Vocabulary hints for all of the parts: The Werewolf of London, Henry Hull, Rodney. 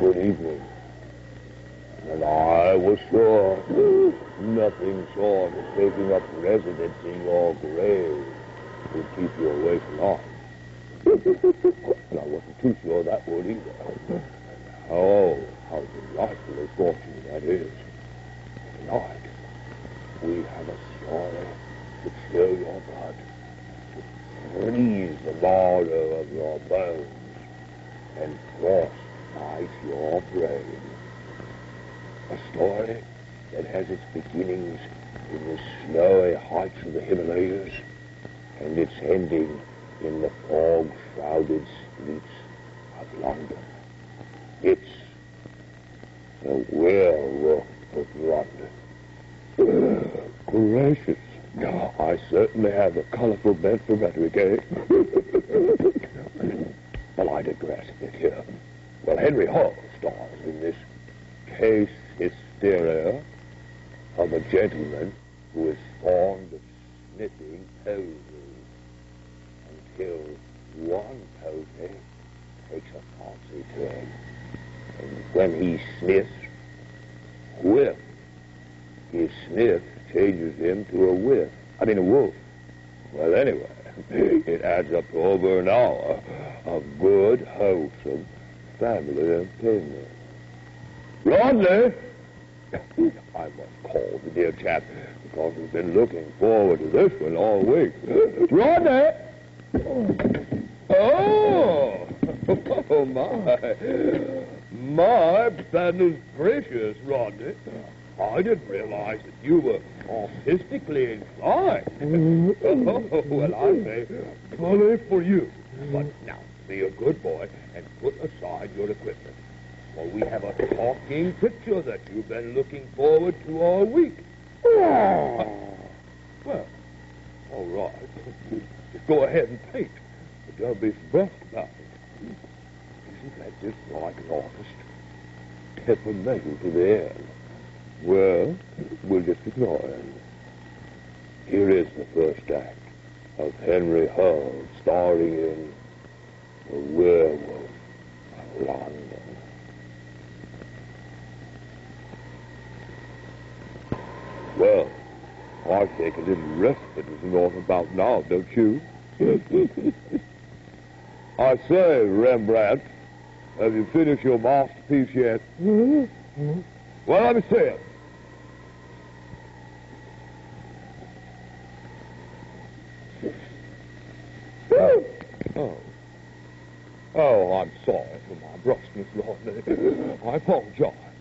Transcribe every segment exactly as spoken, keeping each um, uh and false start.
good evening. And I was sure nothing short of taking up residence in your grave would keep you away from us. And I wasn't too sure that would either. Oh, how delightfully fortunate that is. Tonight, we have a story to chill your blood, to freeze the marrow of your bones, and frostbite your brain. A story that has its beginnings in the snowy heights of the Himalayas, and its ending in the fog-shrouded streets of London. It's The Werewolf of London. Uh, gracious. No, I certainly have a colorful bent for rhetoric, eh? Well, I digress a bit here. Well, Henry Hull stars in this case hysteria of a gentleman who is fond of sniffing posies until one posy takes a fancy to him. And when he sniffs, whiff. His sniff changes him to a whiff. I mean, a wolf. Well, anyway, it adds up to over an hour of good, wholesome family entertainment. Rodney! I must call the dear chap, because he's been looking forward to this one all week. Rodney! Oh! Oh, my! My, goodness gracious, Rodney. I didn't realize that you were artistically inclined. Oh, well, I say, bully for you. But now, be a good boy and put aside your equipment. For we have a talking picture that you've been looking forward to all week. Well, all right. Just go ahead and paint. But don't be stressed about it. Isn't that just like an artist? Temperamental to the end. Well, we'll just ignore him. Here is the first act of Henry Hull, starring in The Werewolf of London. Well, I think a little respite is enough about now, don't you? I say, Rembrandt, have you finished your masterpiece yet? Mm-hmm. Well, let me see it. Oh. Oh, I'm sorry for my brusqueness, Rodney. I apologize.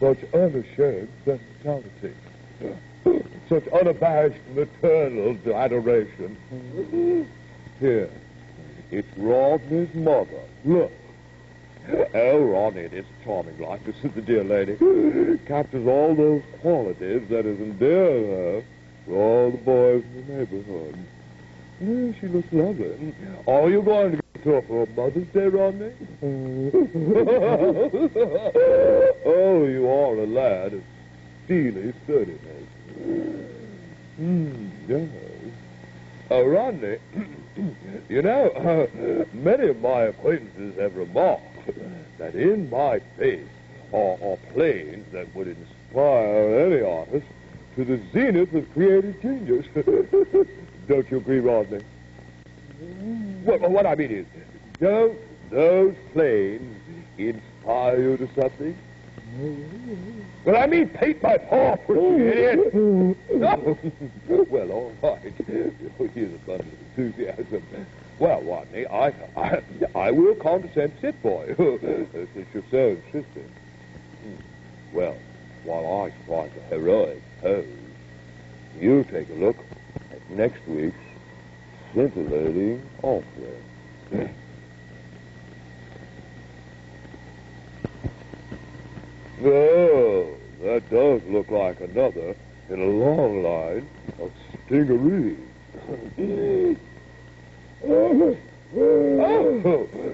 Such unashamed versatility. Such unabashed maternal adoration. Here, it's Rodney's mother. Look. Oh, Rodney, it is charming likeness of the dear lady. Captures all those qualities that has endeared her to all the boys in the neighborhood. Yeah, she looks lovely. Are you going to get her for Mother's Day, Rodney? Oh, you are a lad of steely sturdiness. Hmm, yes. Oh, Rodney, you know, uh, many of my acquaintances have remarked that in my face are, are planes that would inspire any artist to the zenith of creative genius. Don't you agree, Rodney? What, what I mean is, don't those planes inspire you to something? Well, I mean, paint my portrait, you idiot! No. Well, all right. Here's a bundle of enthusiasm. Well, Rodney, I, I, I will condescend to sit for you, since you're so insistent. Well, while I strike a heroic pose, you take a look at next week's scintillating offering. Oh, that does look like another in a long line of stingarees. Oh,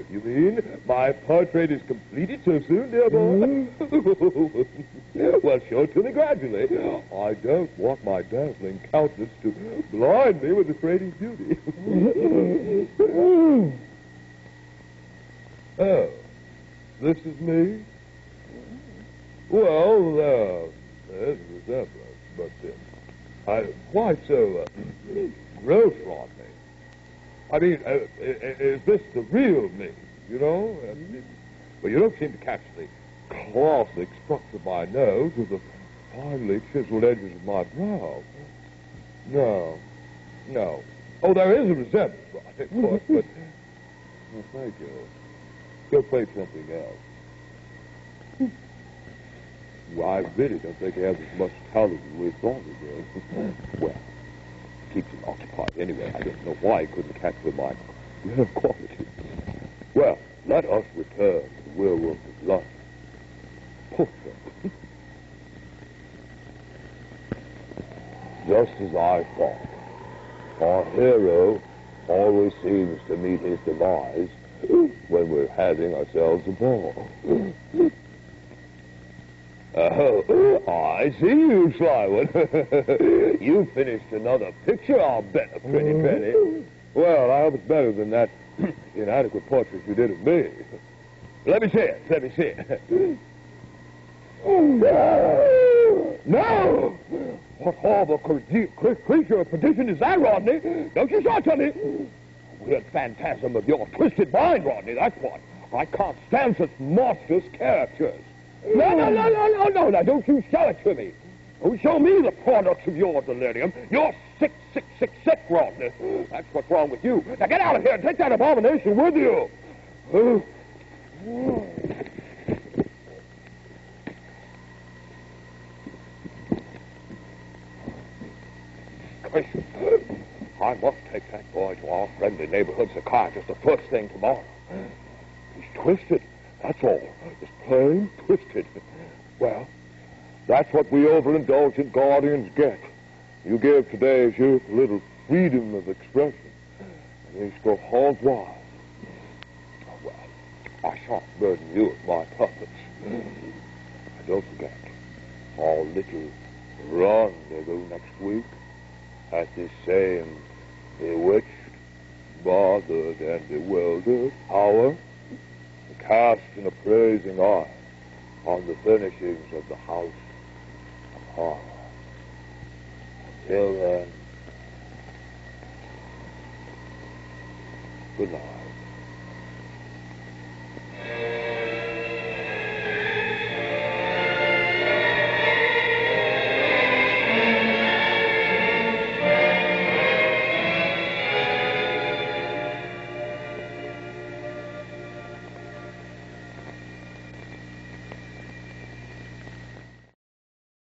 you mean my portrait is completed so soon, dear boy? Well, show to me gradually. I don't want my dazzling countenance to blind me with its radiant beauty. Oh. This is me? Well, uh, there's a resemblance, but uh, I why so uh, gross on me? I mean, uh, is this the real me, you know? But well, you don't seem to catch the classic structure of my nose with the finely chiseled edges of my brow. No, no. Oh, there is a resemblance, right, of course, but... Oh, thank you. Go play something else. Well, I really don't think I have as much talent as we thought we did. Well, it keeps him occupied anyway. I don't know why he couldn't capture my real quality. Well, let us return to The Werewolf of London. Portrait. Just as I thought, our hero always seems to meet his demise when we're having ourselves a ball. Oh, I see you, sly one. You finished another picture, I'll bet a pretty penny. Well, I hope it's better than that inadequate portrait you did of me. Let me see it. Let me see it. Oh, no! No! What horrible creature of perdition is that, Rodney? Don't you shout at me! Weird phantasm of your twisted mind, Rodney, that's what. I can't stand such monstrous characters. No, no, no, no, no, no, no, don't you shout it to me. Don't show me the products of your delirium. You're sick, sick, sick, sick, Rodney. That's what's wrong with you. Now get out of here and take that abomination with you. Oh. I must take that boy to our friendly neighborhood psychiatrist the first thing tomorrow. He's twisted, that's all. Just plain twisted. Well, that's what we overindulgent guardians get. You give today's youth a little freedom of expression, and they just go hog wild. Oh, well, I shan't burden you with my puppets. And don't forget, our little rendezvous next week at this same bewitched, bothered, and bewildered hour, to cast an appraising eye on the furnishings of the house of horror. Until then, good night.